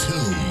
Two.